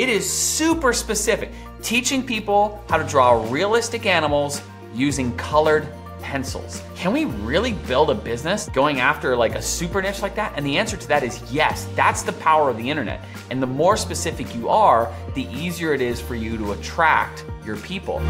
It is super specific, teaching people how to draw realistic animals using colored pencils. Can we really build a business going after like a super niche like that? And the answer to that is yes. That's the power of the internet. And the more specific you are, the easier it is for you to attract your people.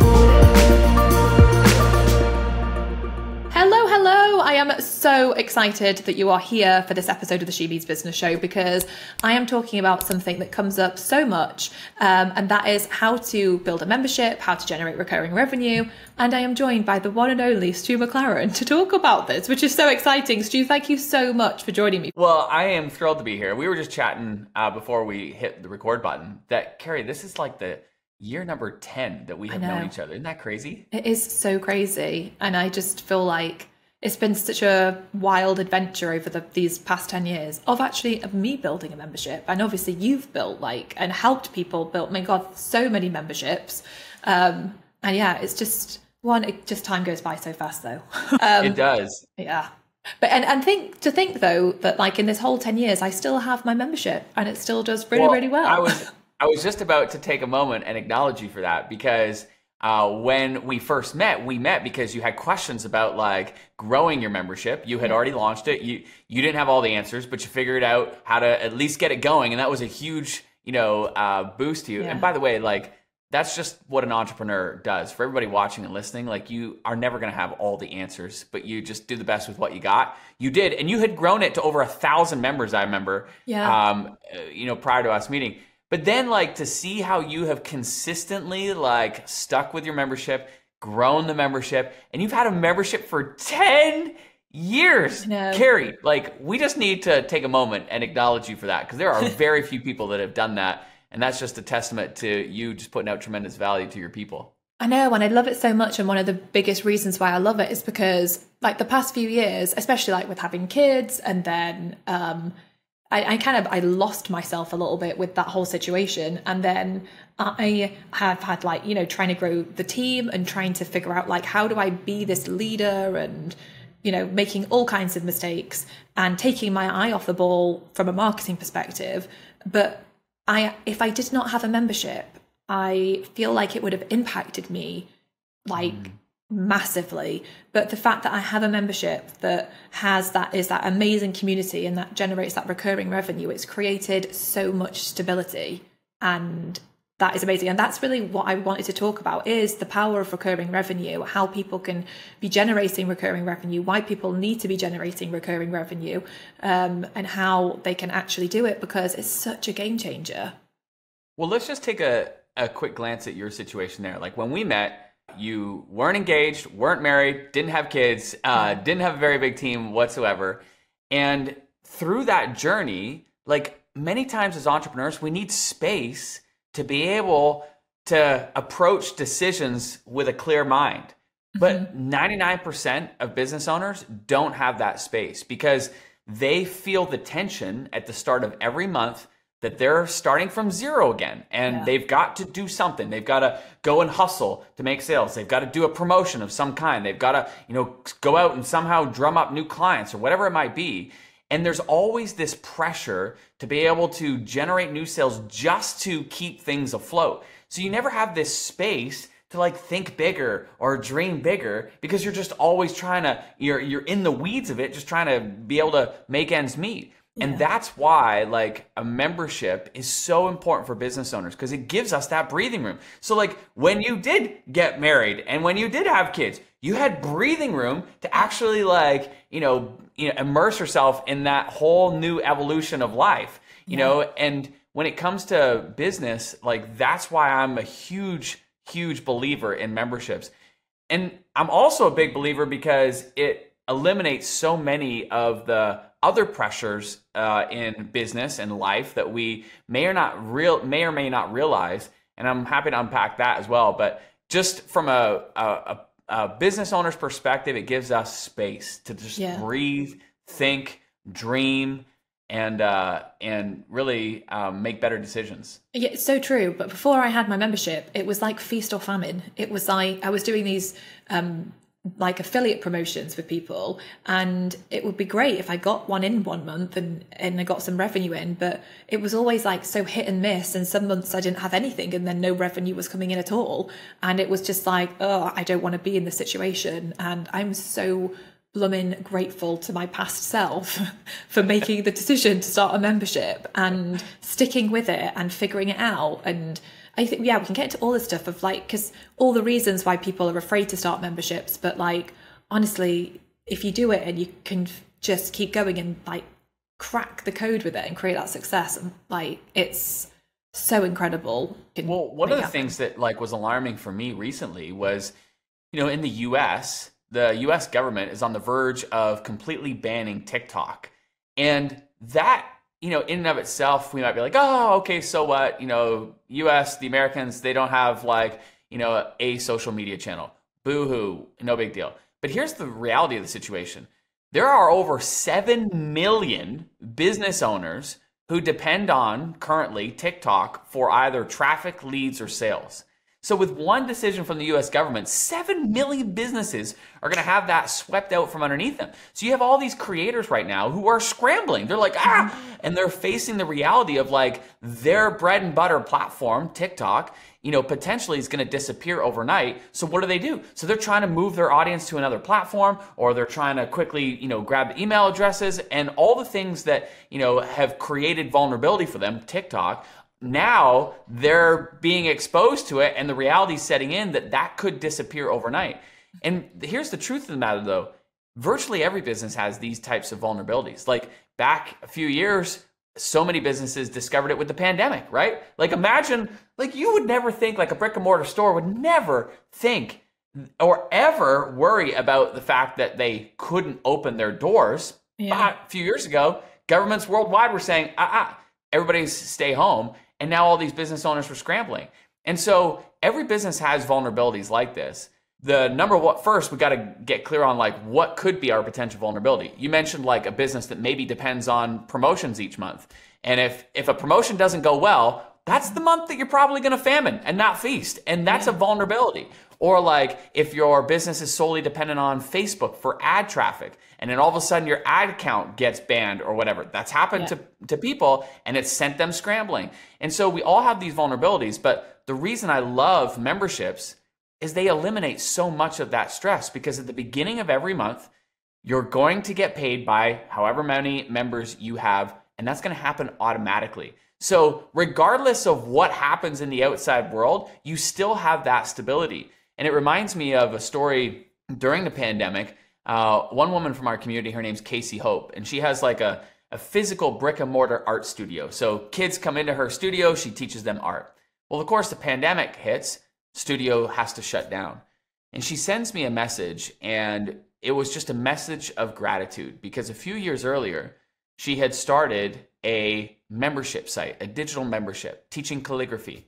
Hello, I am so excited that you are here for this episode of the She Meets Business Show, because I am talking about something that comes up so much, and that is how to build a membership, how to generate recurring revenue, and I am joined by the one and only Stu McLaren to talk about this, which is so exciting. Stu, thank you so much for joining me. Well, I am thrilled to be here. We were just chatting before we hit the record button that, Carrie, this is like the year number 10 that we have known each other. Isn't that crazy? It is so crazy, and I just feel like it's been such a wild adventure over these past 10 years of actually me building a membership. And obviously you've built and helped people build, my God, so many memberships. And yeah, it's just time goes by so fast though. It does. Yeah. But, and to think though, that like in this whole 10 years, I still have my membership and it still does really well. I was just about to take a moment and acknowledge you for that, because when we first met, we met because you had questions about growing your membership. You had already launched it. You didn't have all the answers, but you figured out how to at least get it going. And that was a huge, boost to you. Yeah. And by the way, that's just what an entrepreneur does. For everybody watching and listening, you are never going to have all the answers, but you just do the best with what you got. You did. And you had grown it to over 1,000 members, I remember, prior to us meeting. But then to see how you have consistently stuck with your membership, grown the membership, and you've had a membership for 10 years. Carrie, we just need to take a moment and acknowledge you for that, because there are very few people that have done that. And that's just a testament to you just putting out tremendous value to your people. I know, and I love it so much. And one of the biggest reasons why I love it is because the past few years, especially with having kids, and then, I lost myself a little bit with that whole situation. And then I have had trying to grow the team and trying to figure out how do I be this leader, and, making all kinds of mistakes and taking my eye off the ball from a marketing perspective. But if I did not have a membership, I feel like it would have impacted me massively. But the fact that I have a membership that has that amazing community and that generates that recurring revenue, it's created so much stability, and that is amazing. And that's really what I wanted to talk about, is the power of recurring revenue, how people can be generating recurring revenue, why people need to be generating recurring revenue, and how they can actually do it, because it's such a game changer. Well, let's just take a quick glance at your situation there. When we met, you weren't engaged, weren't married, didn't have kids, didn't have a very big team whatsoever. And through that journey, many times as entrepreneurs, we need space to be able to approach decisions with a clear mind. But 99% of business owners don't have that space, because they feel the tension at the start of every month that they're starting from zero again, and they've got to do something. They've got to go and hustle to make sales. They've got to do a promotion of some kind. They've got to, go out and somehow drum up new clients or whatever it might be. And there's always this pressure to be able to generate new sales just to keep things afloat. So you never have this space to think bigger or dream bigger, because you're just always trying to, you're in the weeds of it, just trying to be able to make ends meet. And that's why a membership is so important for business owners, because it gives us that breathing room. So when you did get married and when you did have kids, you had breathing room to actually immerse yourself in that whole new evolution of life, and when it comes to business, that's why I'm a huge believer in memberships. And I'm also a big believer because it eliminates so many of the other pressures in business and life that we may or may not realize, and I'm happy to unpack that as well. But just from a business owner's perspective, it gives us space to just breathe, think, dream, and really make better decisions. Yeah, it's so true. But before I had my membership, it was feast or famine. It was I was doing these like affiliate promotions for people, and it would be great if I got one in one month and I got some revenue in, but it was always like so hit and miss, and some months I didn't have anything and then no revenue was coming in at all, and it was just like, oh, I don't want to be in this situation. And I'm so blooming grateful to my past self for making the decision to start a membership and sticking with it and figuring it out. And I think, yeah, we can get into all this stuff of like, because all the reasons why people are afraid to start memberships, but like, honestly, if you do it and you can just keep going and like crack the code with it and create that success, and like, it's so incredible. Well, one of the things that like was alarming for me recently was, you know, in the US government is on the verge of completely banning TikTok. And that, you know, in and of itself, we might be like, oh, okay, so what? You know, US, the Americans, they don't have like, you know, a social media channel. Boo-hoo, no big deal. But here's the reality of the situation. There are over 7 million business owners who depend on, currently, TikTok for either traffic, leads, or sales. So with one decision from the US government, 7 million businesses are gonna have that swept out from underneath them. So you have all these creators right now who are scrambling. They're like, ah, and they're facing the reality of like their bread and butter platform, TikTok, you know, potentially is gonna disappear overnight. So what do? So they're trying to move their audience to another platform, or they're trying to quickly, you know, grab the email addresses and all the things that, you know, have created vulnerability for them, TikTok. Now they're being exposed to it, and the reality is setting in that that could disappear overnight. And here's the truth of the matter though. Virtually every business has these types of vulnerabilities. Like back a few years, so many businesses discovered it with the pandemic, right? Like imagine, like you would never think, like a brick and mortar store would never think or ever worry about the fact that they couldn't open their doors. Yeah. But a few years ago, governments worldwide were saying, everybody's stay home. And now all these business owners were scrambling. And so every business has vulnerabilities like this. The number one, first, we got to get clear on like what could be our potential vulnerability. You mentioned like a business that maybe depends on promotions each month. And if a promotion doesn't go well, that's the month that you're probably going to famine and not feast. And that's a vulnerability. Or like if your business is solely dependent on Facebook for ad traffic, and then all of a sudden your ad count gets banned or whatever. That's happened to people, and it's sent them scrambling. And so we all have these vulnerabilities, but the reason I love memberships is they eliminate so much of that stress, because at the beginning of every month, you're going to get paid by however many members you have, and that's gonna happen automatically. So regardless of what happens in the outside world, you still have that stability. And it reminds me of a story during the pandemic. One woman from our community, her name's Casey Hope, and she has like a physical brick and mortar art studio. So kids come into her studio, she teaches them art. Well, of course, the pandemic hits, studio has to shut down. And she sends me a message, and it was just a message of gratitude, because a few years earlier, she had started a membership site, a digital membership, teaching calligraphy.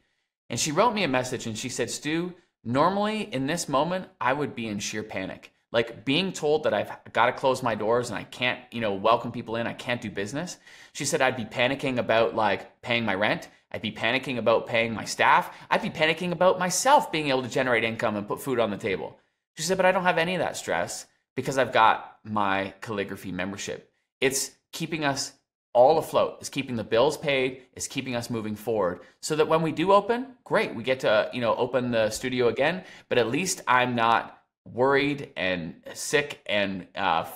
And she wrote me a message and she said, Stu, normally in this moment, I would be in sheer panic. Like being told that I've got to close my doors and I can't, you know, welcome people in, I can't do business. She said, I'd be panicking about like paying my rent. I'd be panicking about paying my staff. I'd be panicking about myself being able to generate income and put food on the table. She said, but I don't have any of that stress because I've got my calligraphy membership. It's keeping us all afloat, is keeping the bills paid, is keeping us moving forward, so that when we do open, great, we get to, you know, open the studio again, but at least I'm not worried and sick and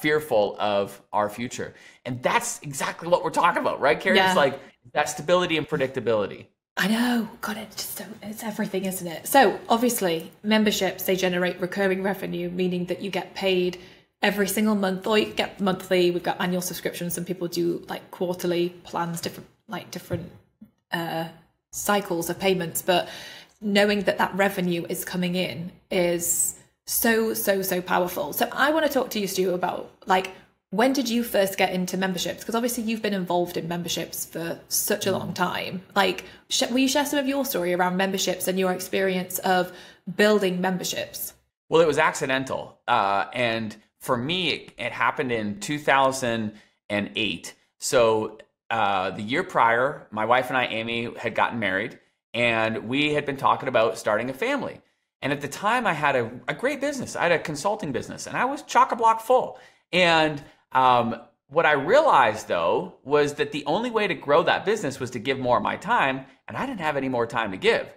fearful of our future. And that's exactly what we're talking about, right, Carrie? Yeah. It's like that stability and predictability. I know, God, it's just so, it's everything, isn't it? So obviously memberships, they generate recurring revenue, meaning that you get paid every single month, or you get monthly. We've got annual subscriptions. Some people do like quarterly plans, different cycles of payments. But knowing that that revenue is coming in is so, so, so powerful. So I want to talk to you, Stu, about like, when did you first get into memberships? Because obviously you've been involved in memberships for such a long time. Like, will you share some of your story around memberships and your experience of building memberships? Well, it was accidental. And for me, it happened in 2008. So the year prior, my wife and I, Amy, had gotten married, and we had been talking about starting a family. And at the time I had a great business. I had a consulting business and I was chock-a-block full. And what I realized though, was that the only way to grow that business was to give more of my time, and I didn't have any more time to give.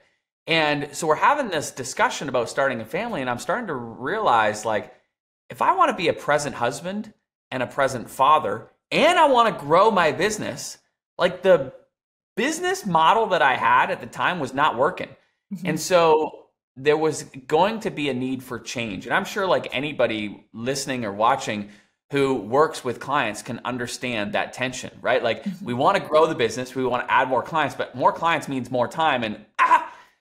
And so we're having this discussion about starting a family, and I'm starting to realize, like, if I want to be a present husband and a present father, and I want to grow my business, like the business model that I had at the time was not working. Mm-hmm. And so there was going to be a need for change. And I'm sure like anybody listening or watching who works with clients can understand that tension, right? Like we want to grow the business, we want to add more clients, but more clients means more time. And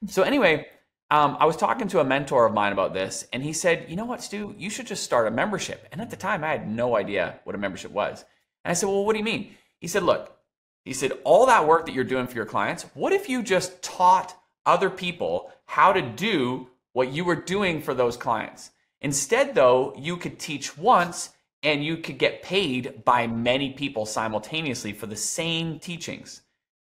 so anyway, I was talking to a mentor of mine about this, and he said, you know what, Stu, you should just start a membership. And at the time I had no idea what a membership was. And I said, well, what do you mean? He said, look, he said, all that work that you're doing for your clients, what if you just taught other people how to do what you were doing for those clients? Instead though, you could teach once and you could get paid by many people simultaneously for the same teachings.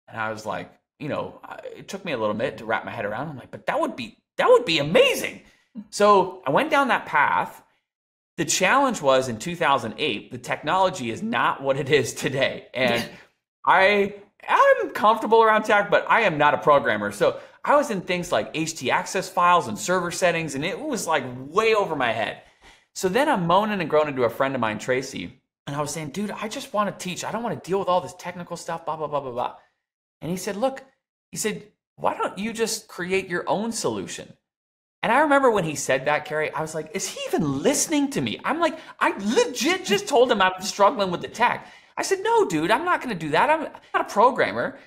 And I was like, you know, it took me a little minute to wrap my head around. I'm like, but that would be amazing. So I went down that path. The challenge was in 2008, the technology is not what it is today. And I'm comfortable around tech, but I am not a programmer. So I was in things like HT access files and server settings, and it was like way over my head. So then I'm moaning and groaning to a friend of mine, Tracy, and I was saying, dude, I just want to teach. I don't want to deal with all this technical stuff, blah, blah, blah, blah, blah. And he said, look, he said, why don't you just create your own solution? And I remember when he said that, Carrie, I was like, is he even listening to me? I'm like, I legit just told him I'm struggling with the tech. I said, no, dude, I'm not going to do that. I'm not a programmer.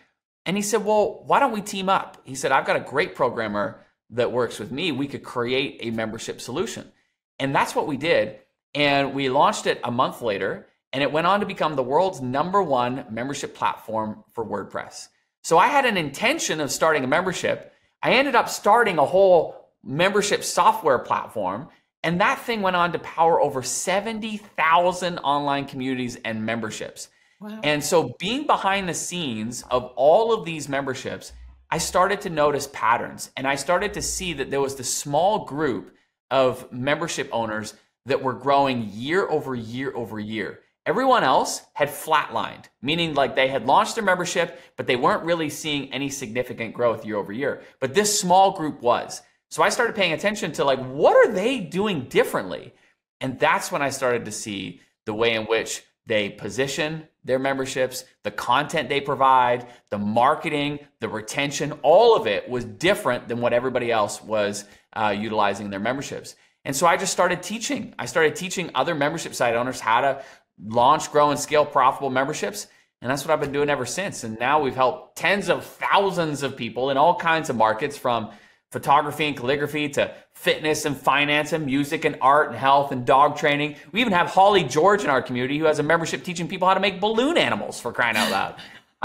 And he said, well, why don't we team up? He said, I've got a great programmer that works with me. We could create a membership solution. And that's what we did. And we launched it a month later, and it went on to become the world's #1 membership platform for WordPress. So I had an intention of starting a membership. I ended up starting a whole membership software platform, and that thing went on to power over 70,000 online communities and memberships. Wow. And so being behind the scenes of all of these memberships, I started to notice patterns, and I started to see that there was this small group of membership owners that were growing year over year over year. Everyone else had flatlined, meaning like they had launched their membership, but they weren't really seeing any significant growth year over year. But this small group was. So I started paying attention to like, what are they doing differently? And that's when I started to see the way in which they position their memberships, the content they provide, the marketing, the retention, all of it was different than what everybody else was utilizing their memberships. And so I just started teaching. I started teaching other membership site owners how to launch, grow, and scale profitable memberships. And that's what I've been doing ever since. And now we've helped tens of thousands of people in all kinds of markets, from photography and calligraphy to fitness and finance and music and art and health and dog training. We even have Holly George in our community who has a membership teaching people how to make balloon animals, for crying out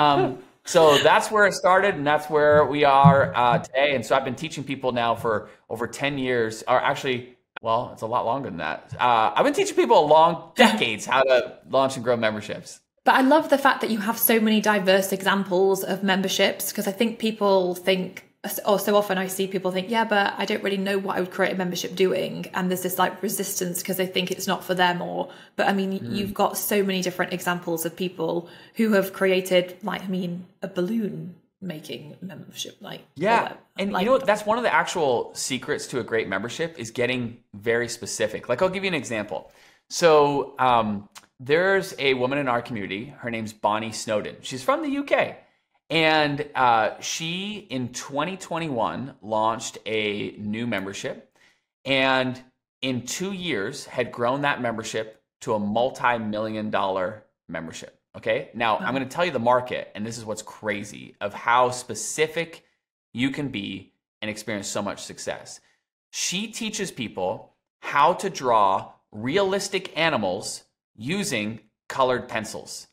loud. So that's where it started, and that's where we are today. And so I've been teaching people now for over 10 years, or actually, well, it's a lot longer than that. I've been teaching people a long decades how to launch and grow memberships. But I love the fact that you have so many diverse examples of memberships, because I think people think, or so often I see people think, yeah, but I don't really know what I would create a membership doing. And there's this like resistance because they think it's not for them, or, but I mean, you've got so many different examples of people who have created, like, I mean, a balloon making membership, like, yeah, and like, you know, that's one of the actual secrets to a great membership is getting very specific. Like, I'll give you an example. So there's a woman in our community, her name's Bonnie Snowden. She's from the UK, and she in 2021 launched a new membership, and in 2 years had grown that membership to a multi-million-dollar membership. Okay, now I'm going to tell you the market, and this is what's crazy of how specific you can be and experience so much success. She teaches people how to draw realistic animals using colored pencils.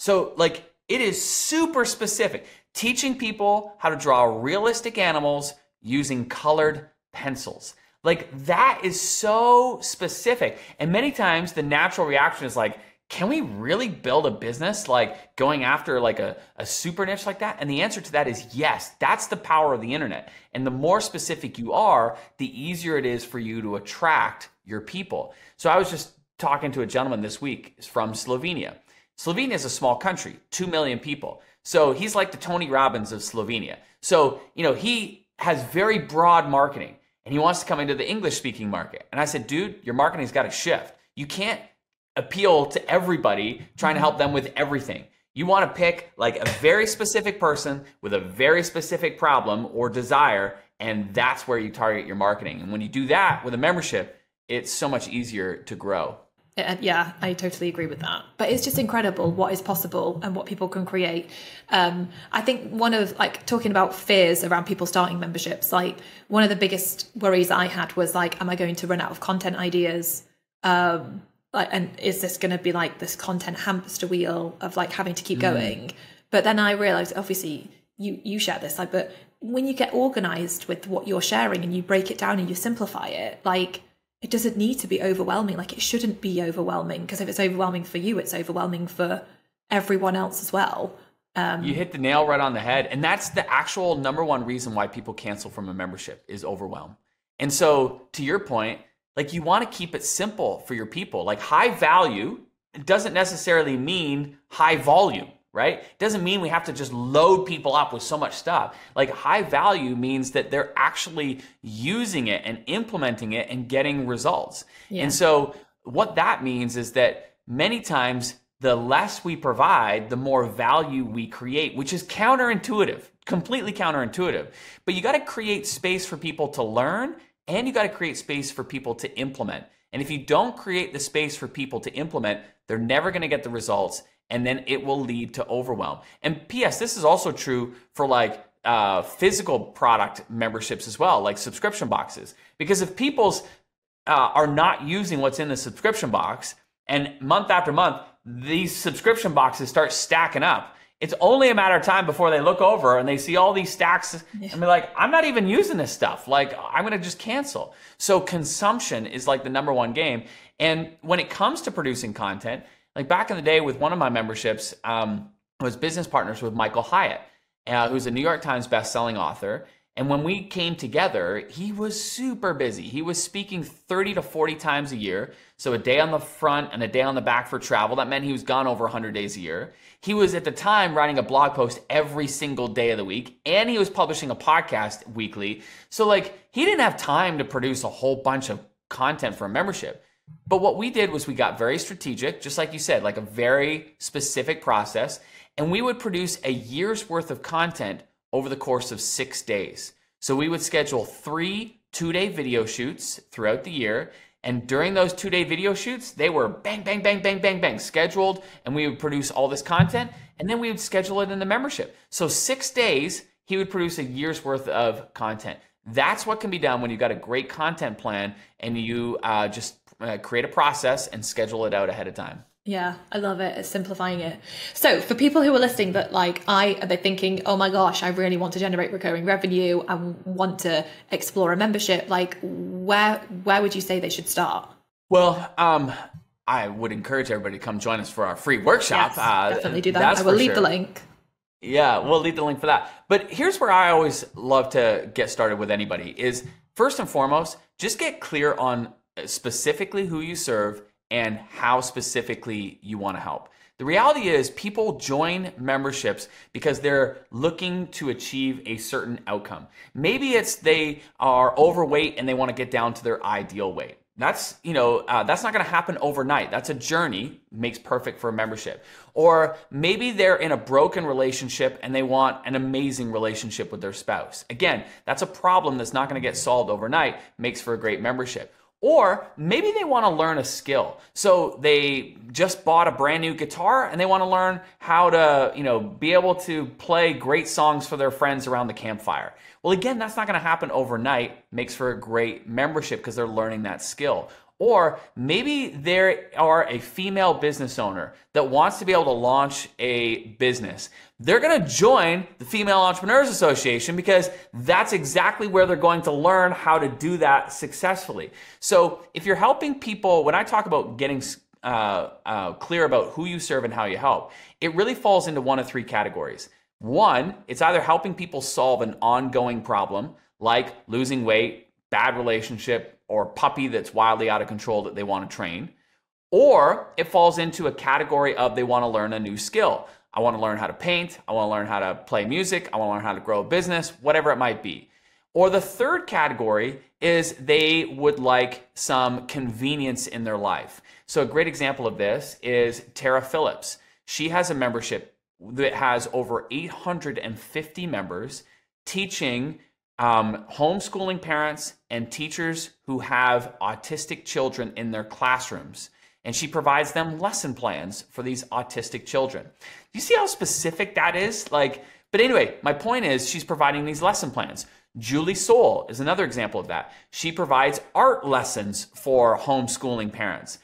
So like, it is super specific, teaching people how to draw realistic animals using colored pencils. Like, that is so specific. And many times the natural reaction is like, can we really build a business like going after like a super niche like that? And the answer to that is yes. That's the power of the internet. And the more specific you are, the easier it is for you to attract your people. So I was just talking to a gentleman this week from Slovenia. Slovenia is a small country, 2 million people. So he's like the Tony Robbins of Slovenia. So, you know, he has very broad marketing and he wants to come into the English speaking market. And I said, dude, your marketing's got to shift. You can't appeal to everybody trying to help them with everything. You want to pick like a very specific person with a very specific problem or desire, and that's where you target your marketing. And when you do that with a membership, it's so much easier to grow. Yeah, I totally agree with that. But it's just incredible what is possible and what people can create. I think one of, like, talking about fears around people starting memberships, like one of the biggest worries I had was like, am I going to run out of content ideas? And is this going to be like this content hamster wheel of like having to keep going? But then I realized, obviously, you share this, like, but when you get organized with what you're sharing and you break it down and you simplify it, like, it doesn't need to be overwhelming. Like, it shouldn't be overwhelming, because if it's overwhelming for you, it's overwhelming for everyone else as well. You hit the nail right on the head. And that's the actual #1 reason why people cancel from a membership is overwhelm. And so to your point, like, you want to keep it simple for your people. Like, high value doesn't necessarily mean high volume, right? It doesn't mean we have to just load people up with so much stuff. Like, high value means that they're actually using it and implementing it and getting results. Yeah. And so what that means is that many times the less we provide, the more value we create, which is counterintuitive, completely counterintuitive. But you got to create space for people to learn, and you got to create space for people to implement. And if you don't create the space for people to implement, they're never going to get the results, and then it will lead to overwhelm. And P.S., this is also true for like physical product memberships as well, like subscription boxes. Because if people's are not using what's in the subscription box, and month after month, these subscription boxes start stacking up, it's only a matter of time before they look over and they see all these stacks and be like, I'm not even using this stuff. Like, I'm going to just cancel. So consumption is like the #1 game. And when it comes to producing content, like back in the day with one of my memberships, I was business partners with Michael Hyatt, who's a New York Times bestselling author. And when we came together, he was super busy. He was speaking 30 to 40 times a year. So a day on the front and a day on the back for travel. That meant he was gone over 100 days a year. He was at the time writing a blog post every single day of the week, and he was publishing a podcast weekly. So like, he didn't have time to produce a whole bunch of content for a membership. But what we did was we got very strategic, just like you said, like a very specific process. And we would produce a year's worth of content over the course of 6 days. So we would schedule 3 two-day video shoots throughout the year. And during those 2-day video shoots, they were bang, bang, bang, bang, bang, bang scheduled. And we would produce all this content, and then we would schedule it in the membership. So 6 days, he would produce a year's worth of content. That's what can be done when you've got a great content plan and you just create a process and schedule it out ahead of time. Yeah, I love it. It's simplifying it. So for people who are listening that like, they're thinking, oh my gosh, I really want to generate recurring revenue. I want to explore a membership. Like, where would you say they should start? Well, I would encourage everybody to come join us for our free workshop. Yes, definitely do that. I will leave the link. Yeah, we'll leave the link for that. But here's where I always love to get started with anybody is, first and foremost, just get clear on specifically who you serve and how specifically you want to help. The reality is people join memberships because they're looking to achieve a certain outcome. Maybe it's they are overweight and they want to get down to their ideal weight. That's, you know, that's not going to happen overnight. That's a journey, makes perfect for a membership. Or maybe they're in a broken relationship and they want an amazing relationship with their spouse. Again, that's a problem that's not going to get solved overnight, makes for a great membership. Or maybe they want to learn a skill. So they just bought a brand new guitar and they want to learn how to, you know, be able to play great songs for their friends around the campfire. Well, again, that's not going to happen overnight. Makes for a great membership because they're learning that skill. Or maybe they are a female business owner that wants to be able to launch a business. They're going to join the Female Entrepreneurs Association because that's exactly where they're going to learn how to do that successfully. So if you're helping people, when I talk about getting clear about who you serve and how you help, it really falls into one of three categories. One, it's either helping people solve an ongoing problem like losing weight, bad relationship, or puppy that's wildly out of control that they want to train. Or it falls into a category of they want to learn a new skill. I want to learn how to paint. I want to learn how to play music. I want to learn how to grow a business, whatever it might be. Or the third category is they would like some convenience in their life. So a great example of this is Tara Phillips. She has a membership that has over 850 members teaching homeschooling parents and teachers who have autistic children in their classrooms. And she provides them lesson plans for these autistic children. You see how specific that is? Like, but anyway, my point is she's providing these lesson plans. Julie Soul is another example of that. She provides art lessons for homeschooling parents.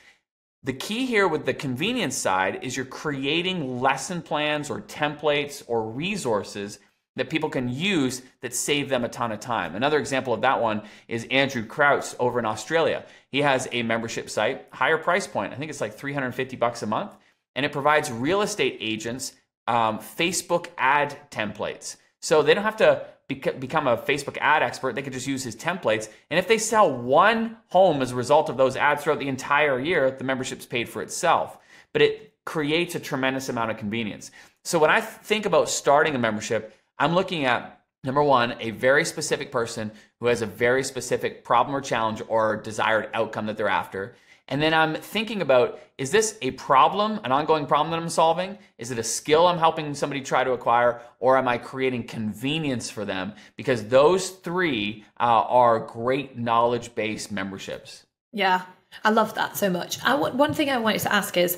The key here with the convenience side is you're creating lesson plans or templates or resources that people can use that save them a ton of time. Another example of that one is Andrew Krauts over in Australia. He has a membership site, higher price point. I think it's like $350 a month. And it provides real estate agents Facebook ad templates. So they don't have to become a Facebook ad expert. They could just use his templates. And if they sell one home as a result of those ads throughout the entire year, the membership's paid for itself. But it creates a tremendous amount of convenience. So when I think about starting a membership, I'm looking at, number one, a very specific person who has a very specific problem or challenge or desired outcome that they're after. And then I'm thinking about, is this a problem, an ongoing problem that I'm solving? Is it a skill I'm helping somebody try to acquire? Or am I creating convenience for them? Because those three are great knowledge-based memberships. Yeah, I love that so much. One thing I wanted to ask is,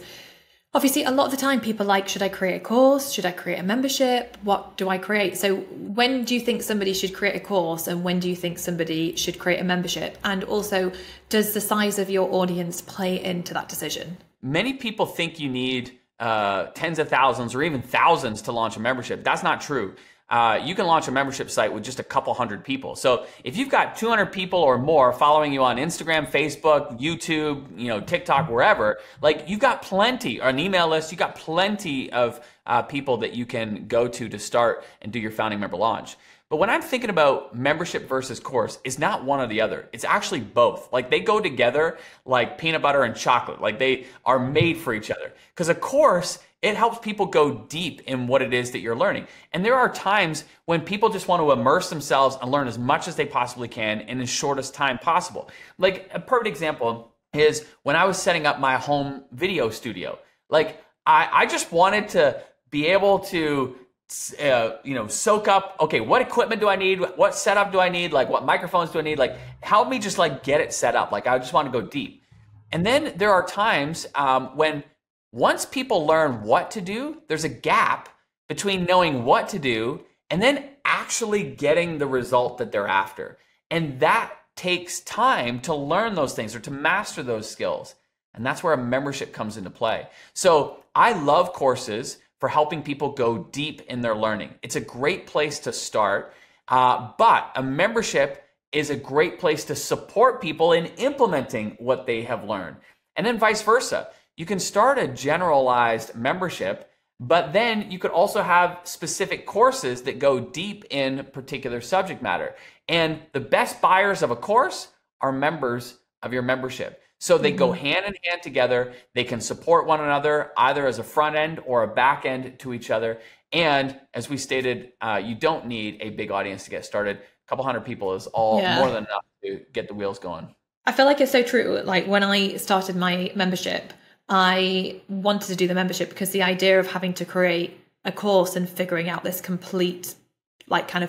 obviously, a lot of the time people like, should I create a course? Should I create a membership? What do I create? So when do you think somebody should create a course? And when do you think somebody should create a membership? And also, does the size of your audience play into that decision? Many people think you need tens of thousands or even thousands to launch a membership. That's not true. You can launch a membership site with just a couple hundred people. So if you've got 200 people or more following you on Instagram, Facebook, YouTube, TikTok, wherever, like you've got plenty, or an email list, you've got plenty of people that you can go to start and do your founding member launch. But when I'm thinking about membership versus course, it's not one or the other. It's actually both. Like they go together like peanut butter and chocolate. Like they are made for each other. Because a course, it helps people go deep in what it is that you're learning. And there are times when people just want to immerse themselves and learn as much as they possibly can in the shortest time possible. Like a perfect example is when I was setting up my home video studio. Like I just wanted to be able to soak up, okay, what equipment do I need? What setup do I need? Like what microphones do I need? Like help me just like get it set up. Like I just want to go deep. And then there are times when once people learn what to do, there's a gap between knowing what to do and then actually getting the result that they're after. And that takes time to learn those things or to master those skills. And that's where a membership comes into play. So I love courses for helping people go deep in their learning. It's a great place to start, but a membership is a great place to support people in implementing what they have learned. And then vice versa. You can start a generalized membership, but then you could also have specific courses that go deep in particular subject matter. And the best buyers of a course are members of your membership. So they go hand in hand together. They can support one another, either as a front end or a back end to each other. And as we stated, you don't need a big audience to get started. A couple hundred people is all more than enough to get the wheels going. I feel like it's so true. Like when I started my membership, I wanted to do the membership because the idea of having to create a course and figuring out this complete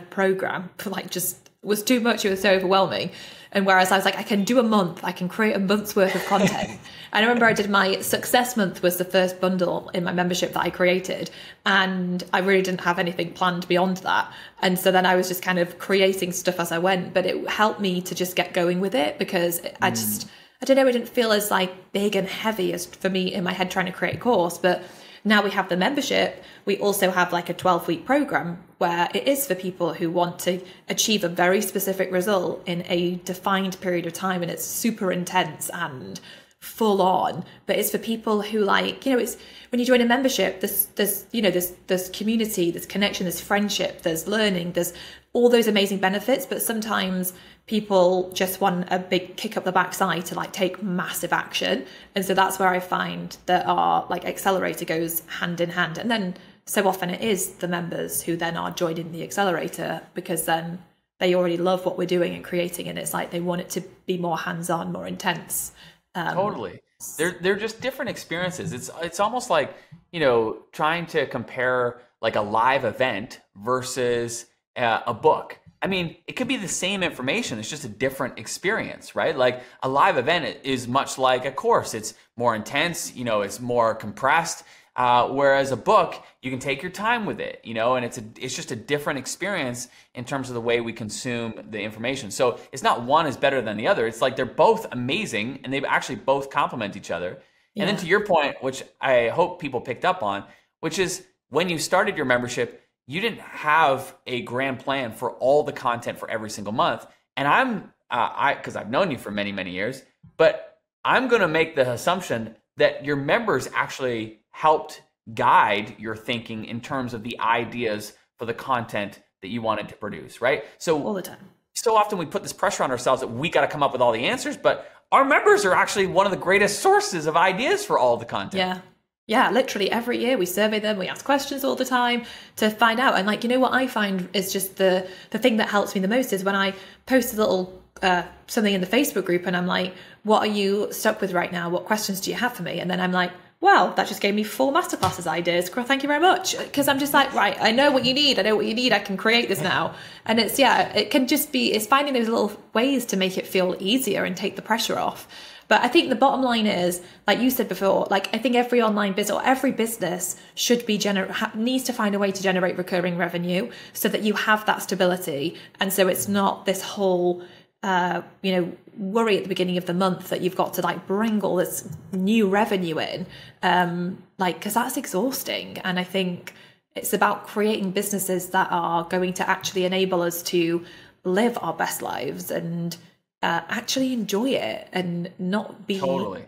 program just was too much. It was so overwhelming. And whereas I was like, I can do a month, I can create a month's worth of content. And I remember I did my success month was the first bundle in my membership that I created. And I really didn't have anything planned beyond that. And so then I was just kind of creating stuff as I went, but it helped me to just get going with it because I don't know, it didn't feel as big and heavy as for me in my head trying to create a course. But now we have the membership. We also have a 12-week program where it is for people who want to achieve a very specific result in a defined period of time. And it's super intense and full on, but it's for people who, like, you know, it's when you join a membership, there's you know, there's community, there's connection, there's friendship, there's learning, there's all those amazing benefits. But sometimes people just want a big kick up the backside to, like, take massive action. And so that's where I find that our, like, accelerator goes hand in hand. And then so often it is the members who then are joining the accelerator, because then they already love what we're doing and creating, and it's like they want it to be more hands-on, more intense. Totally. They're just different experiences. It's almost like, you know, trying to compare like a live event versus a book. I mean, it could be the same information. It's just a different experience, right? Like a live event is much like a course. It's more intense, you know, it's more compressed. Whereas a book, you can take your time with it, you know, and it's just a different experience in terms of the way we consume the information. So it's not one is better than the other. It's like they're both amazing, and they actually both complement each other. Yeah. And then to your point, which I hope people picked up on, which is when you started your membership, you didn't have a grand plan for all the content for every single month. And because I've known you for many, many years, but I'm going to make the assumption that your members actually helped guide your thinking in terms of the ideas for the content that you wanted to produce, right? So all the time. So often we put this pressure on ourselves that we got to come up with all the answers, but our members are actually one of the greatest sources of ideas for all the content. Yeah. Yeah, literally every year we survey them, we ask questions all the time to find out. And, like, you know, what I find is just the thing that helps me the most is when I post a little something in the Facebook group and I'm like, what are you stuck with right now? What questions do you have for me? And then I'm like, well, that just gave me 4 masterclasses ideas. Thank you very much. Because I'm just like, right, I know what you need. I know what you need. I can create this now. And it's, yeah, it can just be, it's finding those little ways to make it feel easier and take the pressure off. But I think the bottom line is, like you said before, like, I think every online business or every business should be needs to find a way to generate recurring revenue so that you have that stability. And so it's not this whole, you know, worry at the beginning of the month that you've got to, like, bring all this new revenue in, like, because that's exhausting. And I think it's about creating businesses that are going to actually enable us to live our best lives and actually enjoy it and not be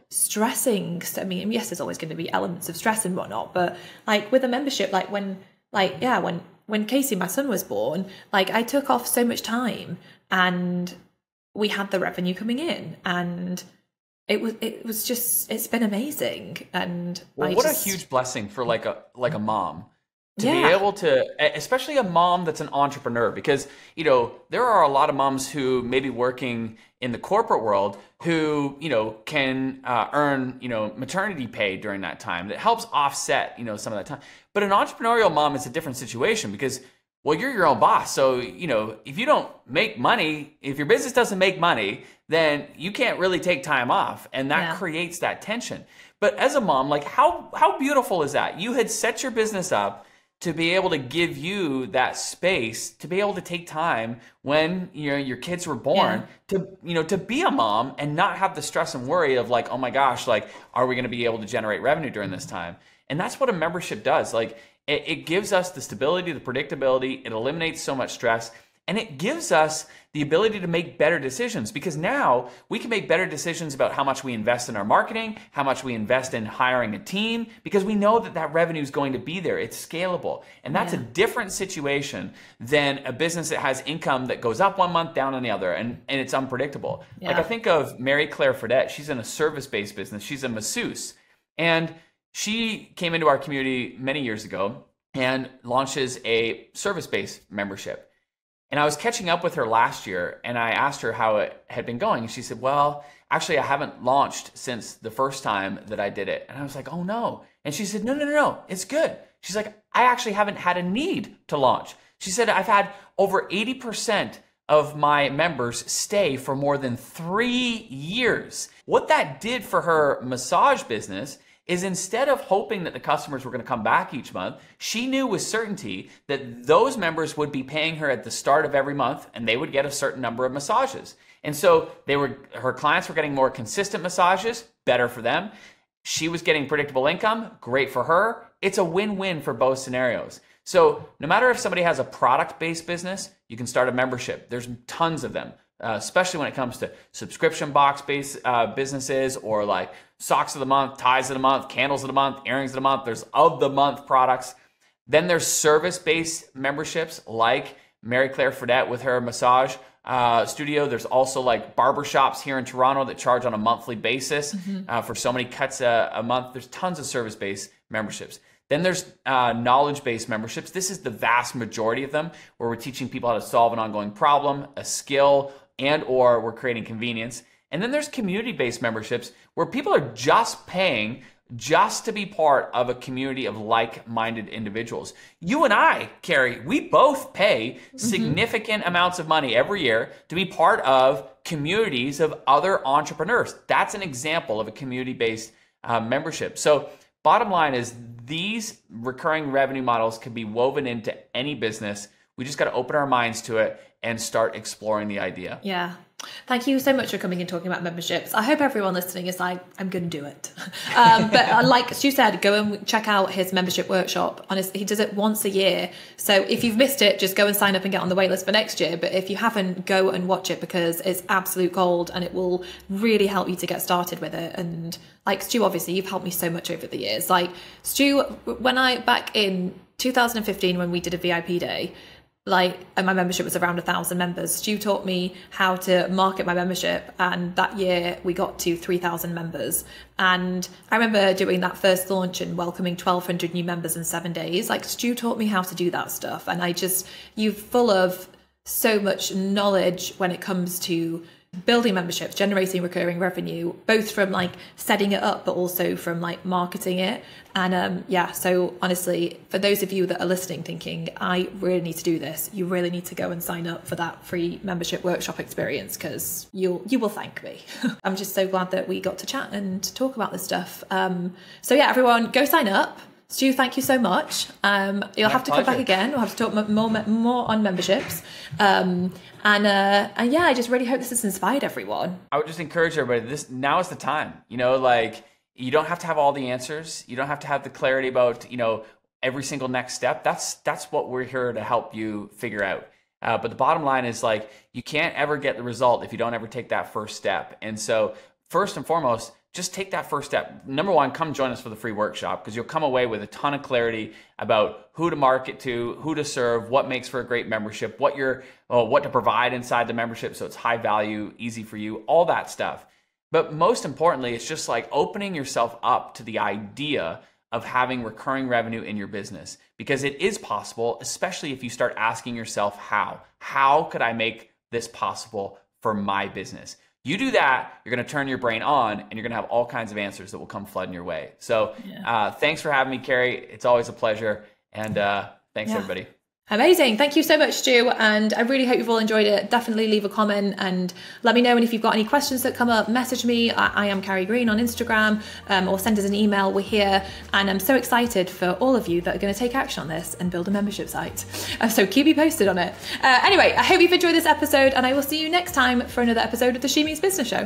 stressing. I mean, yes, there's always going to be elements of stress and whatnot, but, like, with a membership, like when Casey, my son, was born, like, I took off so much time and we had the revenue coming in, and it was just, it's been amazing. And well, what a huge blessing for like a mom to be able to, especially a mom that's an entrepreneur, because, you know, there are a lot of moms who may be working in the corporate world who, you know, can earn, you know, maternity pay during that time that helps offset, you know, some of that time. But an entrepreneurial mom is a different situation because, well, you're your own boss. So, you know, if you don't make money, if your business doesn't make money, then you can't really take time off. And that creates that tension. But as a mom, like, how beautiful is that? You had set your business up to be able to give you that space to be able to take time when, you know, your kids were born to, you know, to be a mom and not have the stress and worry of, like, oh my gosh, like, are we going to be able to generate revenue during this time? And that's what a membership does. Like, it gives us the stability, the predictability, it eliminates so much stress, and it gives us the ability to make better decisions, because now we can make better decisions about how much we invest in our marketing, how much we invest in hiring a team, because we know that that revenue is going to be there. It's scalable. And that's a different situation than a business that has income that goes up one month, down on the other, and it's unpredictable. Yeah. Like, I think of Mary Claire Fredette. She's in a service-based business. She's a masseuse. And she came into our community many years ago and launches a service-based membership. And I was catching up with her last year, and I asked her how it had been going. And she said, well, actually, I haven't launched since the first time that I did it. And I was like, oh, no. And she said, no, it's good. She's like, I actually haven't had a need to launch. She said, I've had over 80% of my members stay for more than 3 years. What that did for her massage business is, instead of hoping that the customers were going to come back each month, she knew with certainty that those members would be paying her at the start of every month, and they would get a certain number of massages. And so her clients were getting more consistent massages, better for them. She was getting predictable income, great for her. It's a win-win for both scenarios. So no matter if somebody has a product-based business, you can start a membership. There's tons of them. especially when it comes to subscription box-based businesses, or like socks of the month, ties of the month, candles of the month, earrings of the month. There's of the month products. Then there's service-based memberships like Mary Claire Fredette with her massage studio. There's also like barbershops here in Toronto that charge on a monthly basis for so many cuts a month. There's tons of service-based memberships. Then there's knowledge-based memberships. This is the vast majority of them, where we're teaching people how to solve an ongoing problem, a skill, and or we're creating convenience. And then there's community-based memberships, where people are just paying just to be part of a community of like-minded individuals. You and I, Carrie, we both pay significant amounts of money every year to be part of communities of other entrepreneurs. That's an example of a community-based membership. So bottom line is, these recurring revenue models can be woven into any business. We just got to open our minds to it and start exploring the idea. Yeah. Thank you so much for coming and talking about memberships. I hope everyone listening is like, I'm going to do it. But like Stu said, go and check out his membership workshop. Honestly, he does it once a year. So if you've missed it, just go and sign up and get on the wait list for next year. But if you haven't, go and watch it, because it's absolute gold and it will really help you to get started with it. And like Stu, obviously, you've helped me so much over the years. Like Stu, when I, back in 2015, when we did a VIP day, like, and my membership was around 1,000 members. Stu taught me how to market my membership, and that year we got to 3,000 members. And I remember doing that first launch and welcoming 1,200 new members in 7 days. Like, Stu taught me how to do that stuff. And I just, you're full of so much knowledge when it comes to building memberships, generating recurring revenue, both from like setting it up, but also from like marketing it. And yeah, so honestly, for those of you that are listening thinking, I really need to do this, you really need to go and sign up for that free membership workshop experience, because you will thank me. I'm just so glad that we got to chat and talk about this stuff. So yeah, everyone go sign up. Stu, thank you so much. You'll have to come back again. We'll have to talk more on memberships. And yeah, I just really hope this has inspired everyone. I would just encourage everybody, this, now is the time. You know, like, you don't have to have all the answers. You don't have to have the clarity about, you know, every single next step. That's what we're here to help you figure out. But the bottom line is, like, you can't ever get the result if you don't ever take that first step. And so first and foremost, just take that first step. Number one, come join us for the free workshop, because you'll come away with a ton of clarity about who to market to, who to serve, what makes for a great membership, what to provide inside the membership so it's high value, easy for you, all that stuff. But most importantly, it's just like opening yourself up to the idea of having recurring revenue in your business, because it is possible, especially if you start asking yourself how could I make this possible for my business? You do that, you're going to turn your brain on, and you're going to have all kinds of answers that will come flooding your way. So yeah. Thanks for having me, Carrie. It's always a pleasure. And thanks, everybody. Amazing. Thank you so much, Stu. And I really hope you've all enjoyed it. Definitely leave a comment and let me know. And if you've got any questions that come up, message me. I am Carrie Green on Instagram, or send us an email. We're here. And I'm so excited for all of you that are going to take action on this and build a membership site. So keep me posted on it. Anyway, I hope you've enjoyed this episode, and I will see you next time for another episode of the She Meets Business Show.